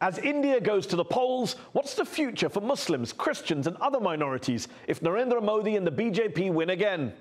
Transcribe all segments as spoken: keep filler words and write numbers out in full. As India goes to the polls, what's the future for Muslims, Christians and other minorities if Narendra Modi and the B J P win again?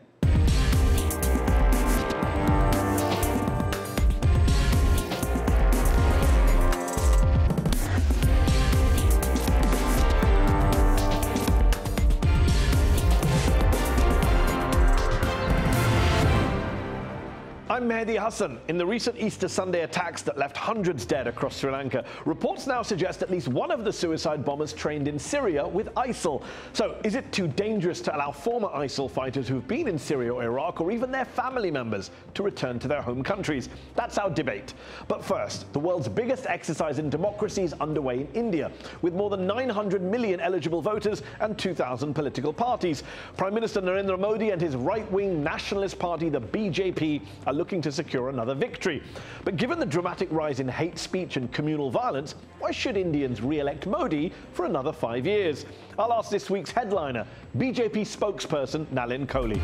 I'm Mehdi Hasan. In the recent Easter Sunday attacks that left hundreds dead across Sri Lanka, reports now suggest at least one of the suicide bombers trained in Syria with ISIL. So, is it too dangerous to allow former ISIL fighters who've been in Syria or Iraq or even their family members to return to their home countries? That's our debate. But first, the world's biggest exercise in democracy is underway in India, with more than nine hundred million eligible voters and two thousand political parties. Prime Minister Narendra Modi and his right-wing nationalist party, the B J P, are looking to secure another victory. But given the dramatic rise in hate speech and communal violence, why should Indians re-elect Modi for another five years? I'll ask this week's headliner, B J P spokesperson Nalin Kohli.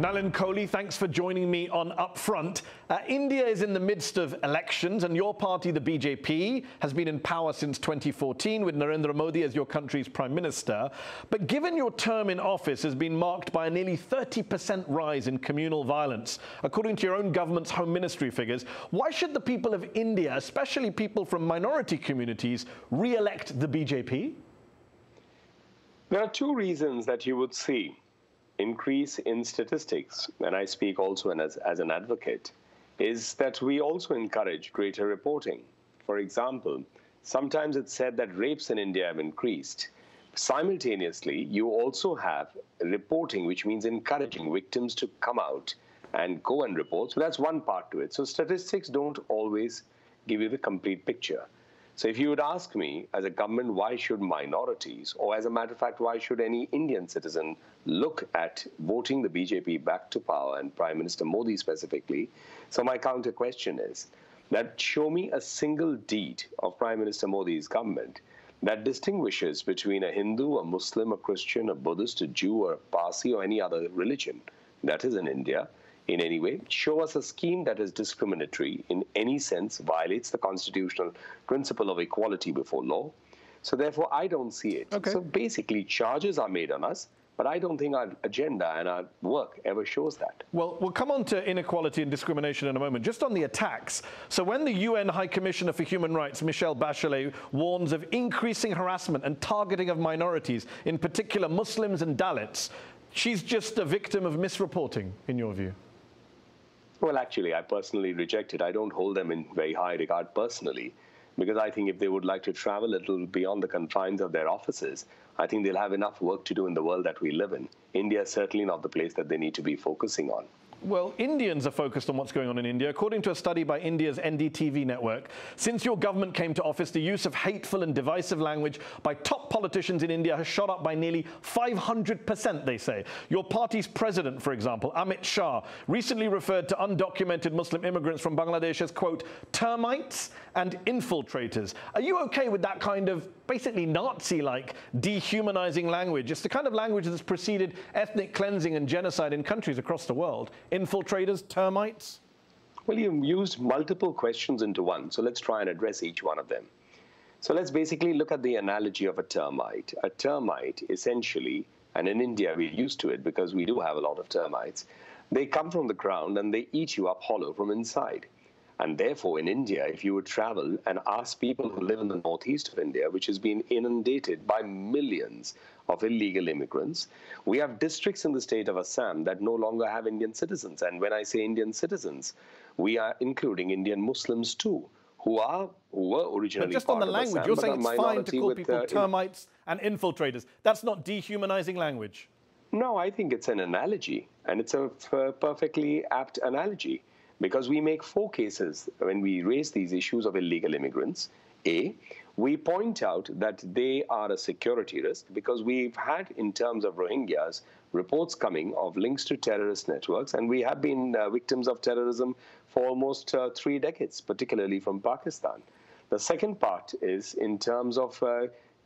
Nalin Kohli, thanks for joining me on UpFront. Uh, India is in the midst of elections, and your party, the B J P, has been in power since twenty fourteen with Narendra Modi as your country's prime minister. But given your term in office has been marked by a nearly thirty percent rise in communal violence, according to your own government's Home Ministry figures, why should the people of India, especially people from minority communities, re-elect the B J P? There are two reasons that you would see increase in statistics, and I speak also as, as an advocate, is that we also encourage greater reporting. For example, sometimes it's said that rapes in India have increased. Simultaneously, you also have reporting, which means encouraging victims to come out and go and report. So that's one part to it. So statistics don't always give you the complete picture. So if you would ask me, as a government, why should minorities, or as a matter of fact, why should any Indian citizen look at voting the B J P back to power, and Prime Minister Modi specifically? So my counter question is that show me a single deed of Prime Minister Modi's government that distinguishes between a Hindu, a Muslim, a Christian, a Buddhist, a Jew, or a Parsi, or any other religion that is in India in any way. Show us a scheme that is discriminatory in any sense, violates the constitutional principle of equality before law. So therefore, I don't see it. Okay. So basically, charges are made on us, but I don't think our agenda and our work ever shows that. Well, we'll come on to inequality and discrimination in a moment. Just on the attacks, so when the U N High Commissioner for Human Rights, Michelle Bachelet, warns of increasing harassment and targeting of minorities, in particular Muslims and Dalits, she's just a victim of misreporting, in your view? Well, actually, I personally reject it. I don't hold them in very high regard personally, because I think if they would like to travel a little beyond the confines of their offices, I think they'll have enough work to do in the world that we live in. India is certainly not the place that they need to be focusing on. Well, Indians are focused on what's going on in India. According to a study by India's N D T V network, since your government came to office, the use of hateful and divisive language by top politicians in India has shot up by nearly five hundred percent, they say. Your party's president, for example, Amit Shah, recently referred to undocumented Muslim immigrants from Bangladesh as, quote, termites and infiltrators. Are you okay with that kind of basically Nazi-like dehumanizing language? It's the kind of language that's preceded ethnic cleansing and genocide in countries across the world. Infiltrators, termites? Well, you used multiple questions into one, so let's try and address each one of them. So let's basically look at the analogy of a termite. A termite, essentially, and in India we're used to it because we do have a lot of termites, they come from the ground and they eat you up hollow from inside. And therefore, in India, if you would travel and ask people who live in the northeast of India, which has been inundated by millions of illegal immigrants, we have districts in the state of Assam that no longer have Indian citizens. And when I say Indian citizens, we are including Indian Muslims too, who are who were originally part of Assam. Just on the language, you're saying it's fine to call people termites and infiltrators. That's not dehumanizing language. No, I think it's an analogy, and it's a perfectly apt analogy. Because we make four cases when we raise these issues of illegal immigrants. A, we point out that they are a security risk because we've had, in terms of Rohingyas, reports coming of links to terrorist networks, and we have been uh, victims of terrorism for almost uh, three decades, particularly from Pakistan. The second part is in terms of uh,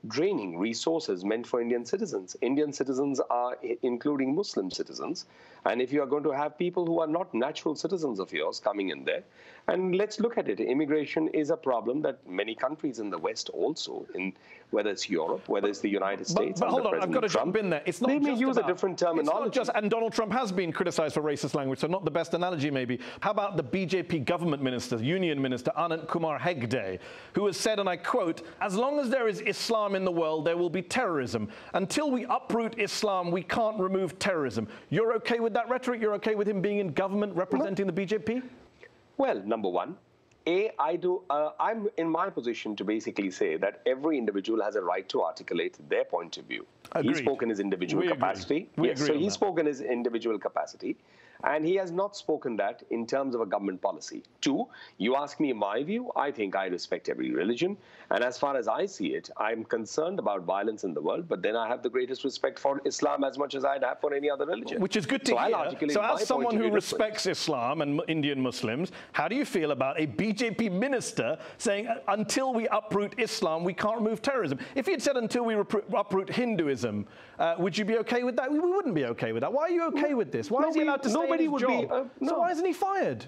draining resources meant for Indian citizens. Indian citizens are including Muslim citizens. And if you are going to have people who are not natural citizens of yours coming in there, and let's look at it. Immigration is a problem that many countries in the West also, in whether it's Europe, whether it's the United States, but, but hold on, I've got to jump in there. It's not they may use about, a different terminology. It's not just, and Donald Trump has been criticized for racist language, so not the best analogy maybe. How about the B J P government minister, union minister, Anant Kumar Hegde, who has said, and I quote, as long as there is Islam in the world, there will be terrorism. Until we uproot Islam, we can't remove terrorism. You're okay with that rhetoric? You're okay with him being in government representing no. the B J P? Well, number one, A, I do, uh, I'm in my position to basically say that every individual has a right to articulate their point of view. Agreed. He spoke in his individual we capacity. Agree. We yes, agree so he that. spoke in his individual capacity. And he has not spoken that in terms of a government policy. Two, you ask me my view, I think I respect every religion. And as far as I see it, I'm concerned about violence in the world, but then I have the greatest respect for Islam as much as I'd have for any other religion. Which is good to hear. So as someone who respects Islam and Indian Muslims, how do you feel about a B J P minister saying, until we uproot Islam, we can't remove terrorism? If he had said, until we uproot Hinduism, uh, would you be okay with that? We wouldn't be okay with that. Why are you okay with this? Why is he allowed to say Nobody would job. be. Uh, no. So why isn't he fired?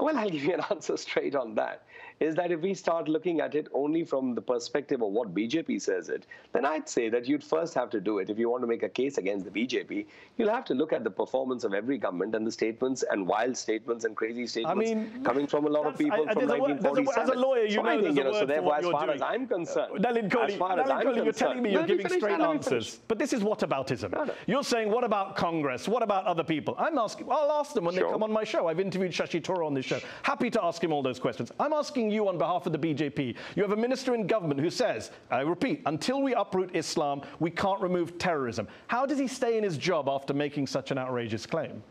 Well, I'll give you an answer straight on that. Is that if we start looking at it only from the perspective of what B J P says it, then I'd say that you'd first have to do it. If you want to make a case against the B J P, you'll have to look at the performance of every government and the statements and wild statements and crazy statements I mean, coming from a lot of people I, from nineteen forty-seven. A, as a lawyer, you so know, think, you know so therefore, as far doing. as I'm concerned, uh, Nalin Kohli, as far Nalin as I'm Kohli, you're concerned, telling me you're giving finish, straight Nalin answers. Finish. But this is whataboutism. No, no. You're saying, what about Congress? What about other people? I'm asking. I'll ask them when sure. they come on my show. I've interviewed Shashi Toro on this show. Happy to ask him all those questions. I'm asking you on behalf of the B J P. You have a minister in government who says, I repeat, until we uproot Islam, we can't remove terrorism. How does he stay in his job after making such an outrageous claim?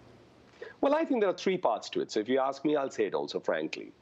Well, I think there are three parts to it. So if you ask me, I'll say it also, frankly.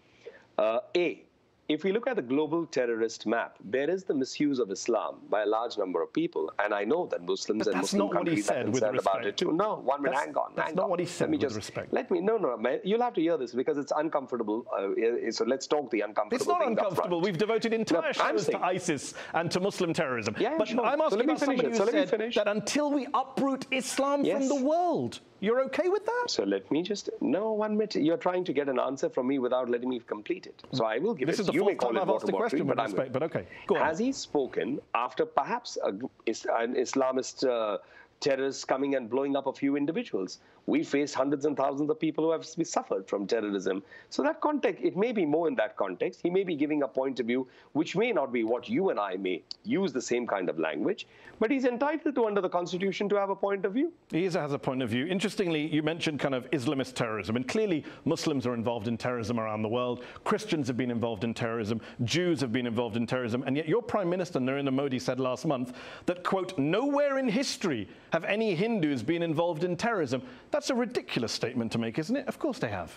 Uh, A, if we look at the global terrorist map, there is the misuse of Islam by a large number of people. And I know that Muslims but and Muslim countries are concerned about it too. No, one minute, hang on. That's hang not on. what he said let me with just, respect. Let me, no, no, man, you'll have to hear this because it's uncomfortable. Uh, so let's talk the uncomfortable It's not uncomfortable. We've devoted entire no, shows to ISIS and to Muslim terrorism. Yeah, but sure. I'm asking so about somebody who so said that until we uproot Islam yes. from the world. You're okay with that? So let me just... No, one minute. You're trying to get an answer from me without letting me complete it. So I will give this it. This is the you fourth time I've asked the question, but, respect, but okay. Go on. Has he spoken after perhaps a, an Islamist uh, terrorist coming and blowing up a few individuals? We face hundreds and thousands of people who have suffered from terrorism. So that context, it may be more in that context. He may be giving a point of view, which may not be what you and I may use the same kind of language, but he's entitled to, under the Constitution, to have a point of view. He is, has a point of view. Interestingly, you mentioned kind of Islamist terrorism, and clearly Muslims are involved in terrorism around the world. Christians have been involved in terrorism. Jews have been involved in terrorism. And yet your Prime Minister, Narendra Modi, said last month that, quote, nowhere in history have any Hindus been involved in terrorism. That's a ridiculous statement to make, isn't it? Of course they have.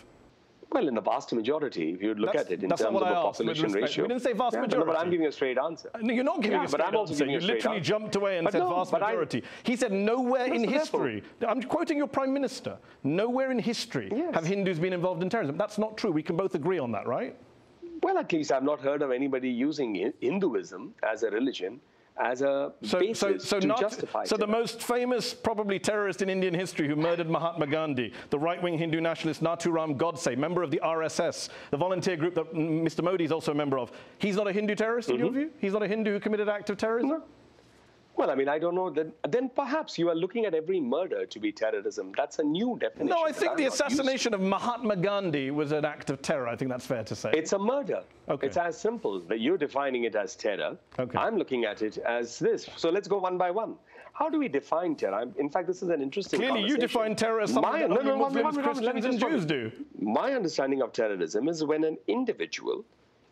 Well, in the vast majority, if you look that's, at it in terms of a population ratio. We didn't say vast yeah, majority. No, but I'm giving you a straight answer. No, you're not giving yeah, a straight but I'm also answer. You literally answer. jumped away and but said no, vast majority. I, he said nowhere in history. I'm quoting your Prime Minister. Nowhere in history yes. have Hindus been involved in terrorism. That's not true. We can both agree on that, right? Well, at least I've not heard of anybody using Hinduism as a religion as a so, basis so, so to not, justify So terror. the most famous, probably, terrorist in Indian history who murdered Mahatma Gandhi, the right-wing Hindu nationalist Nathuram Godse, member of the R S S, the volunteer group that Mister Modi is also a member of, he's not a Hindu terrorist, mm-hmm. in your view? He's not a Hindu who committed an act of terrorism? No. Well, I mean, I don't know. Then, then perhaps you are looking at every murder to be terrorism. That's a new definition. No, I think the assassination of Mahatma Gandhi was an act of terror. I think that's fair to say. It's a murder. Okay. It's as simple. That you're defining it as terror. Okay. I'm looking at it as this. So let's go one by one. How do we define terror? In fact, this is an interesting Clearly, conversation. you define terror as something My, that no, no, Muslims, no, Christians and Jews do. My understanding of terrorism is when an individual,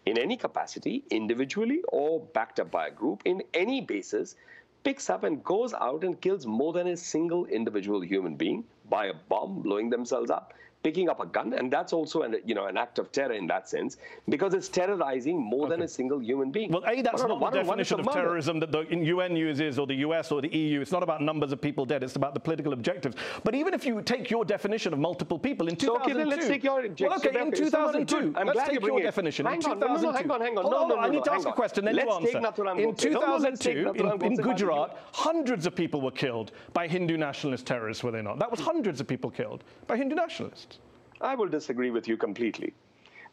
in any capacity, individually or backed up by a group, in any basis, picks up and goes out and kills more than a single individual human being by a bomb, blowing themselves up, picking up a gun, and that's also an you know an act of terror in that sense, because it's terrorizing more okay. than a single human being. Well, A, that's not the definition of terrorism that the U N uses or the U S or the E U. It's not about numbers of people dead. It's about the political objectives. But even if you take your definition of multiple people in two thousand two, so okay, let's take your well, okay, in two thousand two, I'm let's glad take you your it. definition. Hang in on, no, no, hang on, hang on. Oh, no, no, no, no, I need no, to ask on. a question. Then let's you answer. In two thousand two, in, in Gujarat, hundreds of people were killed by Hindu nationalist terrorists, were they not? That was hundreds of people killed by Hindu nationalists. I will disagree with you completely,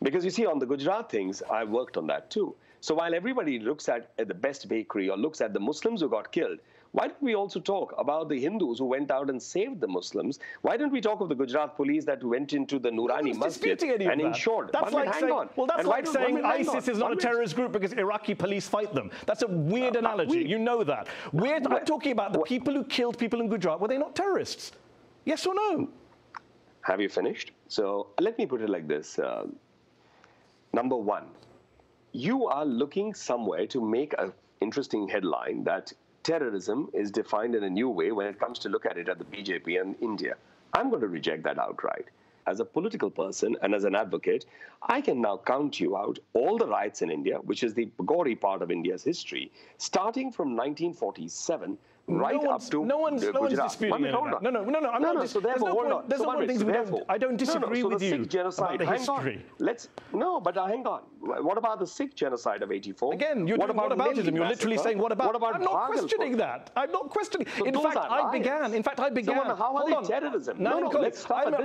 because you see, on the Gujarat things, I worked on that too. So while everybody looks at, at the best bakery or looks at the Muslims who got killed, why don't we also talk about the Hindus who went out and saved the Muslims? Why don't we talk of the Gujarat police that went into the Nurani Masjid and ensured? That's like saying, well, that's like saying ISIS is not a terrorist group because Iraqi police fight them. That's a weird analogy. You know that. Weird, I'm talking about the people who killed people in Gujarat. Were they not terrorists? Yes or no? Have you finished? So let me put it like this. Uh, number one, you are looking somewhere to make an interesting headline that terrorism is defined in a new way when it comes to look at it at the B J P and India. I'm going to reject that outright. As a political person and as an advocate, I can now count you out all the riots in India, which is the gory part of India's history, starting from nineteen forty-seven right up to Gujarat. No one's disputing that. No, no, no, no. I'm not disputing. There's no one thing. I don't disagree with you about the history. Let's no, but hang on. What about the Sikh genocide of eighty-four? Again, you're talking about it. You're literally saying what about? I'm not questioning that. I'm not questioning. In fact, I began. In fact, I began. How are they terrorism? No, no.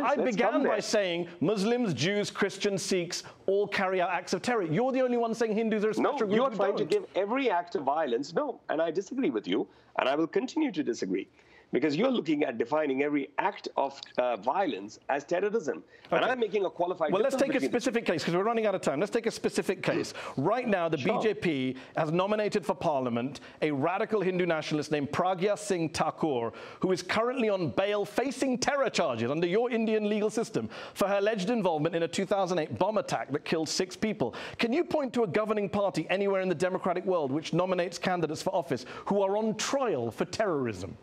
I began by saying Muslims, Jews, Christians, Sikhs all carry out acts of terror. You're the only one saying Hindus are a special group. No, you're trying to give every act of violence. No, and I disagree with you, and I will continue to disagree, because you're looking at defining every act of uh, violence as terrorism. Okay. And I'm making a qualified... Well, let's take a specific case, because we're running out of time. Let's take a specific case. Right now, the sure. B J P has nominated for parliament a radical Hindu nationalist named Pragya Singh Thakur, who is currently on bail facing terror charges under your Indian legal system for her alleged involvement in a two thousand eight bomb attack that killed six people. Can you point to a governing party anywhere in the democratic world which nominates candidates for office who are on trial for terrorism?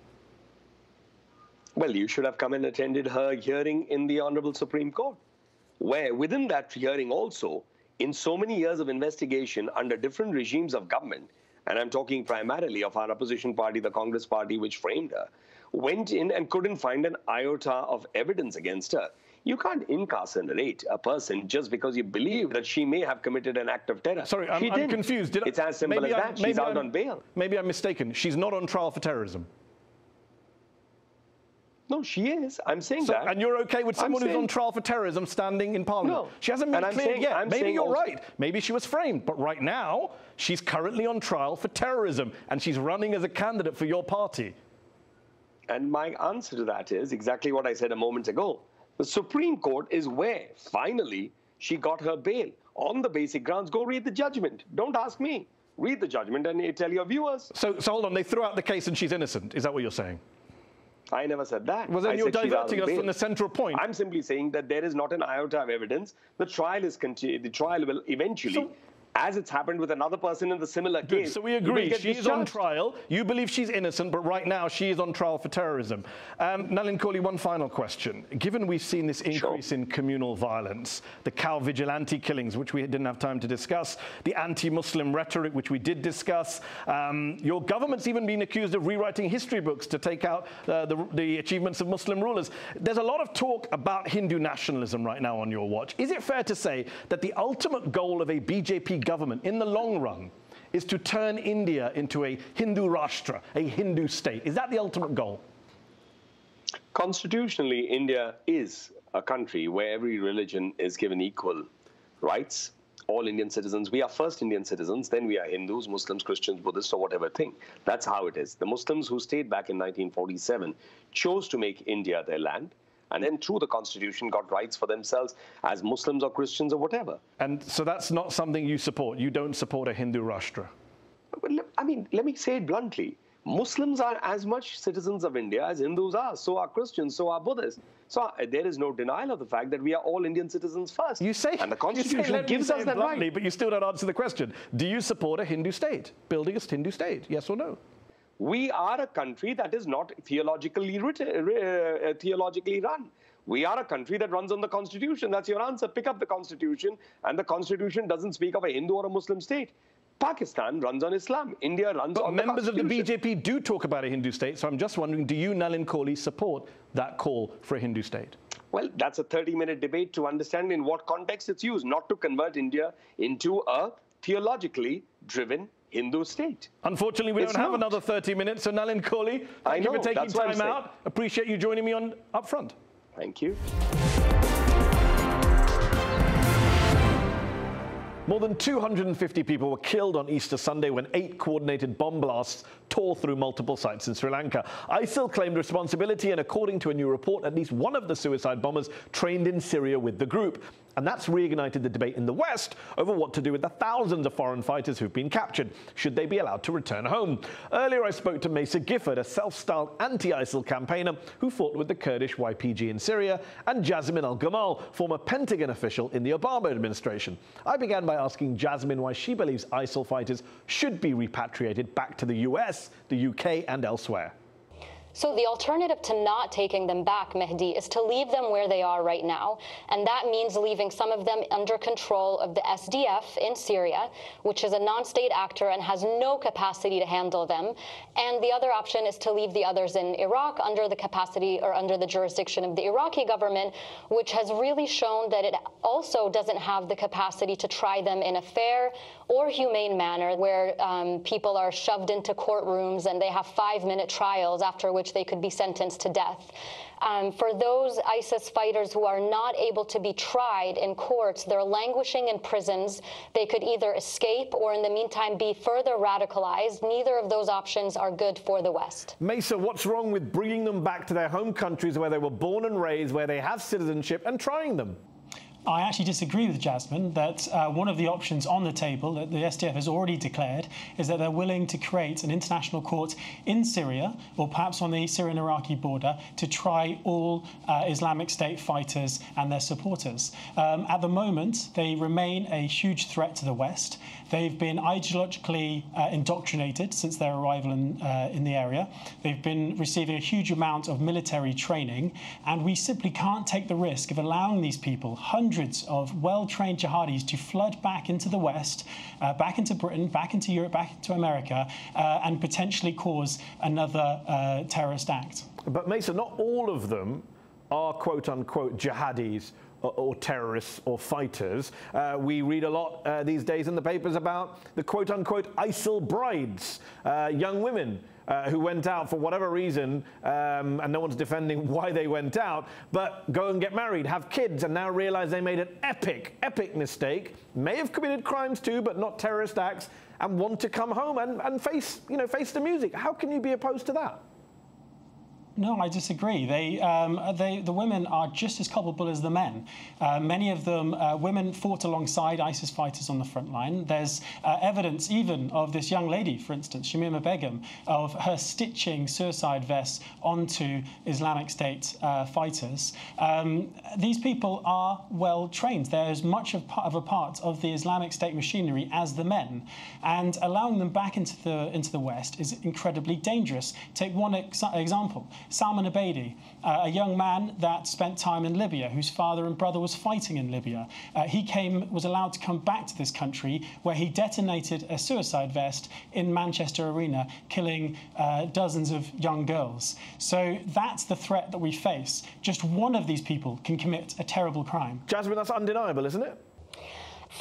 Well, you should have come and attended her hearing in the Honorable Supreme Court, where within that hearing also, in so many years of investigation under different regimes of government, and I'm talking primarily of our opposition party, the Congress party, which framed her, went in and couldn't find an iota of evidence against her. You can't incarcerate a person just because you believe that she may have committed an act of terror. Sorry, I'm, I'm confused. Did I, it's as simple as that. She's out on bail. Maybe I'm mistaken. She's not on trial for terrorism. No, she is. I'm saying so, that. And you're okay with someone saying, who's on trial for terrorism standing in parliament? No. She hasn't been cleared saying, yet. I'm Maybe you're also, right. Maybe she was framed. But right now, she's currently on trial for terrorism, and she's running as a candidate for your party. And my answer to that is exactly what I said a moment ago. The Supreme Court is where, finally, she got her bail on the basic grounds. Go read the judgment. Don't ask me. Read the judgment and tell your viewers. So, so hold on. They threw out the case and she's innocent. Is that what you're saying? I never said that. Well, then you're diverting us from the central point. I'm simply saying that there is not an iota of evidence. The trial is continu- the trial will eventually, so, as it's happened with another person in the similar good, case. So we agree. She's on trial. You believe she's innocent, but right now she is on trial for terrorism. Um, Nalin Kohli, one final question. Given we've seen this increase sure. in communal violence, the cow vigilante killings, which we didn't have time to discuss, the anti-Muslim rhetoric, which we did discuss, um, your government's even been accused of rewriting history books to take out uh, the, the achievements of Muslim rulers. There's a lot of talk about Hindu nationalism right now on your watch. Is it fair to say that the ultimate goal of a B J P government in the long run is to turn India into a Hindu Rashtra, a Hindu state? Is that the ultimate goal? Constitutionally, India is a country where every religion is given equal rights. All Indian citizens, we are first Indian citizens, then we are Hindus, Muslims, Christians, Buddhists, or whatever thing. That's how it is. The Muslims who stayed back in nineteen forty-seven chose to make India their land, and then through the Constitution got rights for themselves as Muslims or Christians or whatever. And so that's not something you support? You don't support a Hindu Rashtra? Well, I mean, let me say it bluntly. Muslims are as much citizens of India as Hindus are. So are Christians, so are Buddhists. So there is no denial of the fact that we are all Indian citizens first. You say, and the Constitution say, gives us that bluntly, right. But you still don't answer the question. Do you support a Hindu state, building a Hindu state, yes or no? We are a country that is not theologically written, uh, theologically run. We are a country that runs on the Constitution. That's your answer. Pick up the Constitution, and the Constitution doesn't speak of a Hindu or a Muslim state. Pakistan runs on Islam. India runs but on the Constitution. But members of the B J P do talk about a Hindu state, so I'm just wondering, do you, Nalin Kohli, support that call for a Hindu state? Well, that's a thirty-minute debate to understand in what context it's used, not to convert India into a theologically driven Hindu state. Unfortunately, we it's don't not. have another thirty minutes, so Nalin Kohli, thank I know, you for taking time out. Appreciate you joining me on Upfront. Thank you. More than two hundred fifty people were killed on Easter Sunday when eight coordinated bomb blasts tore through multiple sites in Sri Lanka. ISIL claimed responsibility, and according to a new report, at least one of the suicide bombers trained in Syria with the group. And that's reignited the debate in the West over what to do with the thousands of foreign fighters who've been captured. Should they be allowed to return home? Earlier, I spoke to Macer Gifford, a self-styled anti-ISIL campaigner who fought with the Kurdish Y P G in Syria, and Jasmine El-Gamal, former Pentagon official in the Obama administration. I began by asking Jasmine why she believes ISIL fighters should be repatriated back to the U S, the U K and elsewhere. So the alternative to not taking them back, Mehdi, is to leave them where they are right now. And that means leaving some of them under control of the S D F in Syria, which is a non-state actor and has no capacity to handle them. And the other option is to leave the others in Iraq under the capacity or under the jurisdiction of the Iraqi government, which has really shown that it also doesn't have the capacity to try them in a fair or humane manner, where um, people are shoved into courtrooms and they have five-minute trials after which they could be sentenced to death. Um, for those ISIS fighters who are not able to be tried in courts, they're languishing in prisons. They could either escape or, in the meantime, be further radicalized. Neither of those options are good for the West. Macer, what's wrong with bringing them back to their home countries where they were born and raised, where they have citizenship, and trying them? I actually disagree with Jasmine that uh, one of the options on the table that the S D F has already declared is that they're willing to create an international court in Syria, or perhaps on the Syrian-Iraqi border, to try all uh, Islamic State fighters and their supporters. Um, at the moment, they remain a huge threat to the West. They've been ideologically uh, indoctrinated since their arrival in, uh, in the area. They've been receiving a huge amount of military training, and we simply can't take the risk of allowing these people, hundreds Hundreds of well-trained jihadis, to flood back into the West, uh, back into Britain, back into Europe, back into America, uh, and potentially cause another uh, terrorist act. But, Macer, not all of them are, quote-unquote, jihadis or, or terrorists or fighters. Uh, we read a lot uh, these days in the papers about the, quote-unquote, ISIL brides, uh, young women Uh, who went out for whatever reason, um, and no one's defending why they went out, but go and get married, have kids, and now realize they made an epic, epic mistake, may have committed crimes too, but not terrorist acts, and want to come home and, and face, you know, face the music. How can you be opposed to that? No, I disagree. They, um, they, the women are just as culpable as the men. Uh, many of them, uh, women fought alongside ISIS fighters on the front line. There's uh, evidence even of this young lady, for instance, Shamima Begum, of her stitching suicide vests onto Islamic State uh, fighters. Um, these people are well trained. They're as much of, of a part of the Islamic State machinery as the men. And allowing them back into the, into the West is incredibly dangerous. Take one ex example. Salman Abedi, uh, a young man that spent time in Libya, whose father and brother was fighting in Libya. Uh, he came, was allowed to come back to this country, where he detonated a suicide vest in Manchester Arena, killing uh, dozens of young girls. So that's the threat that we face. Just one of these people can commit a terrible crime. Jasmine, that's undeniable, isn't it?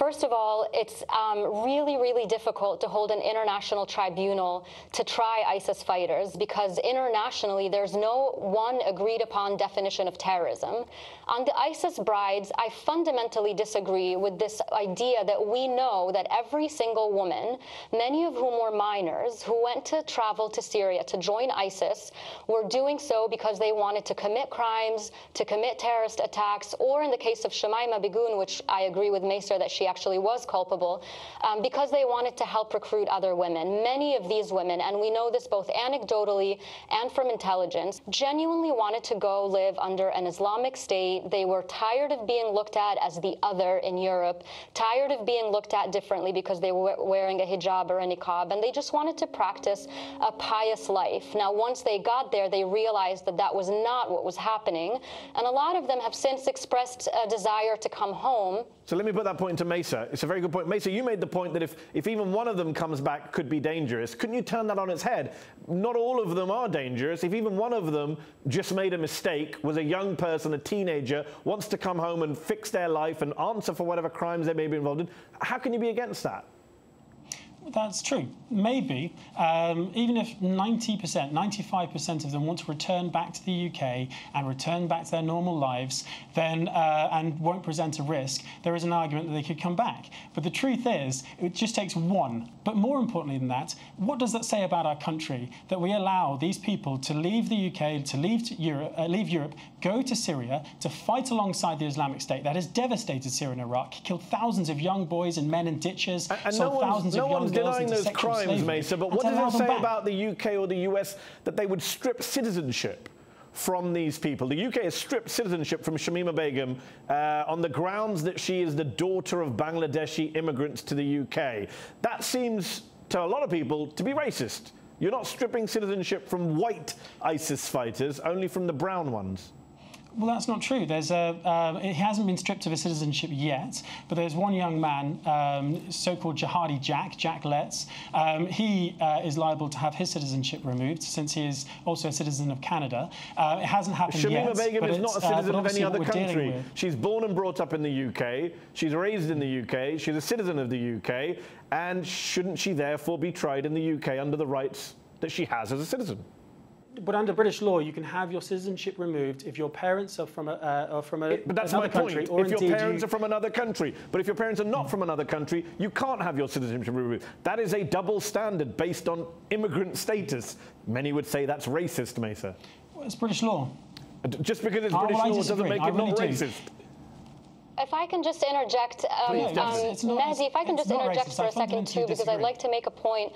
First of all, it's um, really, really difficult to hold an international tribunal to try ISIS fighters, because internationally there's no one agreed upon definition of terrorism. On the ISIS brides, I fundamentally disagree with this idea that we know that every single woman, many of whom were minors, who went to travel to Syria to join ISIS, were doing so because they wanted to commit crimes, to commit terrorist attacks, or in the case of Shamima Begum, which I agree with Macer that she she actually was culpable, um, because they wanted to help recruit other women. Many of these women, and we know this both anecdotally and from intelligence, genuinely wanted to go live under an Islamic state. They were tired of being looked at as the other in Europe, tired of being looked at differently because they were wearing a hijab or a niqab, and they just wanted to practice a pious life. Now, once they got there, they realized that that was not what was happening, and a lot of them have since expressed a desire to come home. So let me put that point to Macer. It's a very good point. Macer, you made the point that if, if even one of them comes back, could be dangerous. Couldn't you turn that on its head? Not all of them are dangerous. If even one of them just made a mistake, was a young person, a teenager, wants to come home and fix their life and answer for whatever crimes they may be involved in, how can you be against that? That's true. Maybe. Um, even if ninety percent, ninety-five percent of them want to return back to the U K and return back to their normal lives, then uh, and won't present a risk, there is an argument that they could come back. But the truth is, it just takes one. But more importantly than that, what does that say about our country, that we allow these people to leave the U K, to leave to Europe, uh, leave Europe, go to Syria, to fight alongside the Islamic State that has devastated Syria and Iraq, killed thousands of young boys and men in ditches, and, and sold no thousands no of young denying those crimes, Macer, but what does it say about the U K or the U S that they would strip citizenship from these people? The U K has stripped citizenship from Shamima Begum uh, on the grounds that she is the daughter of Bangladeshi immigrants to the U K. That seems, to a lot of people, to be racist. You're not stripping citizenship from white ISIS fighters, only from the brown ones. Well, that's not true. There's a, uh, he hasn't been stripped of his citizenship yet, but there's one young man, um, so-called jihadi Jack, Jack Letts. Um, he uh, is liable to have his citizenship removed, since he is also a citizen of Canada. Uh, it hasn't happened Shamima yet. Shamima Begum is not a citizen uh, of any other country. She's born and brought up in the U K. She's raised in the U K. She's a citizen of the U K. And shouldn't she therefore be tried in the U K under the rights that she has as a citizen? But under British law, you can have your citizenship removed if your parents are from a, uh, are from a, it, but that's another my point. country. Or if your parents you... are from another country. But if your parents are not mm. from another country, you can't have your citizenship removed. That is a double standard based on immigrant status. Many would say that's racist, Macer. Well, it's British law. Just because it's oh, British well, law doesn't make I it really not do. racist. If I can just interject, um, Please, um, not, Mehdi, if I can just interject racist. for a second, too, because disagree. I'd like to make a point.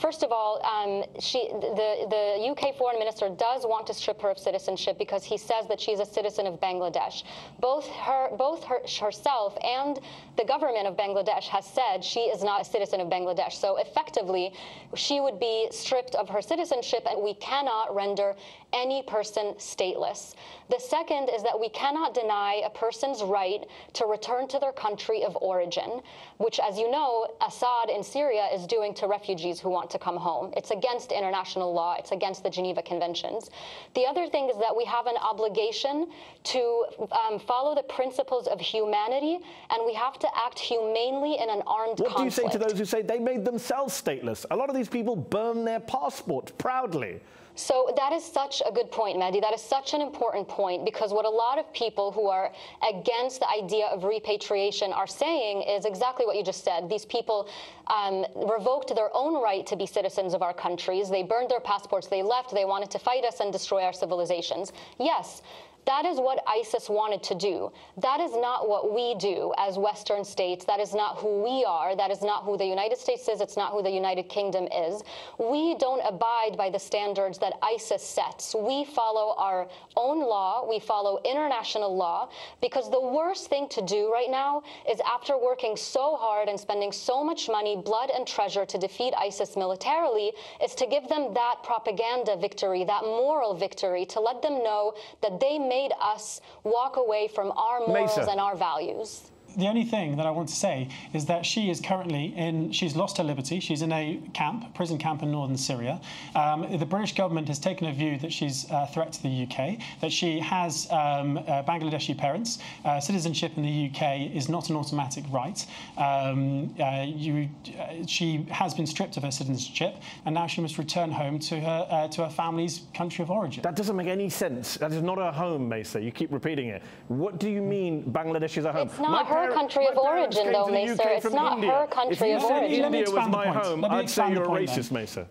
First of all, um, she, the, the U K foreign minister does want to strip her of citizenship because he says that she's a citizen of Bangladesh. Both, her, both her, herself and the government of Bangladesh has said she is not a citizen of Bangladesh. So effectively, she would be stripped of her citizenship, and we cannot render any person stateless. The second is that we cannot deny a person's right to return to their country of origin, which, as you know, Assad in Syria is doing to refugees who want to come home. It's against international law. It's against the Geneva Conventions. The other thing is that we have an obligation to um, follow the principles of humanity, and we have to act humanely in an armed conflict. What do you say to those who say they made themselves stateless? A lot of these people burn their passports proudly. So that is such a good point, Mehdi. That is such an important point, because what a lot of people who are against the idea of repatriation are saying is exactly what you just said. These people um, revoked their own right to be citizens of our countries. They burned their passports. They left. They wanted to fight us and destroy our civilizations. Yes. That is what ISIS wanted to do. That is not what we do as Western states. That is not who we are. That is not who the United States is. It's not who the United Kingdom is. We don't abide by the standards that ISIS sets. We follow our own law. We follow international law, because the worst thing to do right now is, after working so hard and spending so much money, blood and treasure to defeat ISIS militarily, is to give them that propaganda victory, that moral victory, to let them know that they may made us walk away from our morals Macer. and our values. The only thing that I want to say is that she is currently in, she's lost her liberty. She's in a camp, prison camp in northern Syria. Um, the British government has taken a view that she's a threat to the U K, that she has um, uh, Bangladeshi parents. Uh, citizenship in the U K is not an automatic right. Um, uh, you, uh, she has been stripped of her citizenship, and now she must return home to her, uh, to her family's country of origin. That doesn't make any sense. That is not her home, Macer. You keep repeating it. What do you mean Bangladesh is her home? It's not her country of origin, though, Macer. It's not her country of origin. If you said India was my home, I'd say you're a racist, Macer.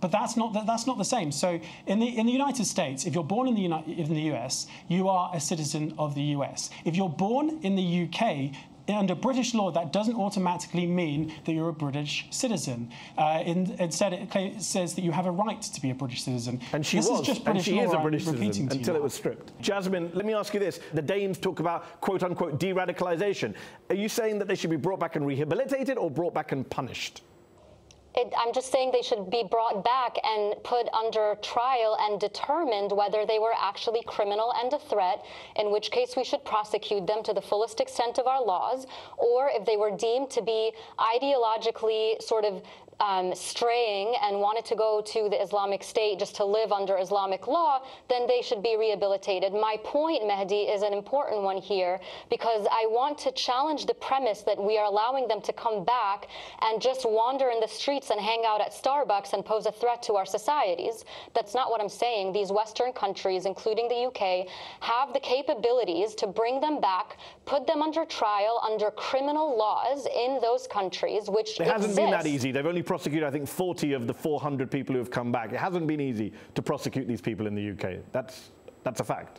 But that's not the, that's not the same. So in the in the United States, if you're born in the United in the U S, you are a citizen of the U S. If you're born in the U K, then under British law, that doesn't automatically mean that you're a British citizen. Uh, in, instead, it says that you have a right to be a British citizen. And she this was, is just British and she law is a British I'm citizen until it was stripped. Jasmine, let me ask you this. The Danes talk about, quote-unquote, de-radicalisation. Are you saying that they should be brought back and rehabilitated or brought back and punished? It, I'm just saying they should be brought back and put under trial and determined whether they were actually criminal and a threat, in which case we should prosecute them to the fullest extent of our laws, or if they were deemed to be ideologically sort of Um, straying and wanted to go to the Islamic State just to live under Islamic law, then they should be rehabilitated. My point, Mehdi, is an important one here, because I want to challenge the premise that we are allowing them to come back and just wander in the streets and hang out at Starbucks and pose a threat to our societies. That's not what I'm saying. These Western countries, including the U K, have the capabilities to bring them back, put them under trial under criminal laws in those countries, which exist. It hasn't been that easy. They've only prosecuted, I think, forty of the four hundred people who have come back. It hasn't been easy to prosecute these people in the U K. That's, that's a fact.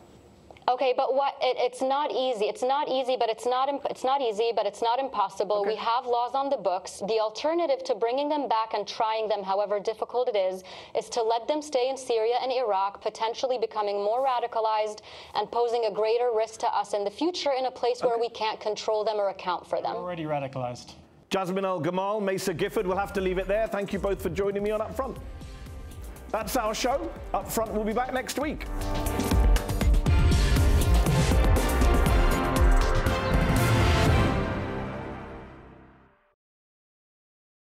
Okay, but what it, it's not easy. It's not easy, but it's not it's not easy, but it's not impossible. Okay. We have laws on the books. The alternative to bringing them back and trying them, however difficult it is, is to let them stay in Syria and Iraq, potentially becoming more radicalized and posing a greater risk to us in the future in a place okay. where we can't control them or account for them. They're already radicalized. Jasmine El-Gamal, Macer Gifford, we'll have to leave it there. Thank you both for joining me on Upfront. That's our show. Upfront will be back next week.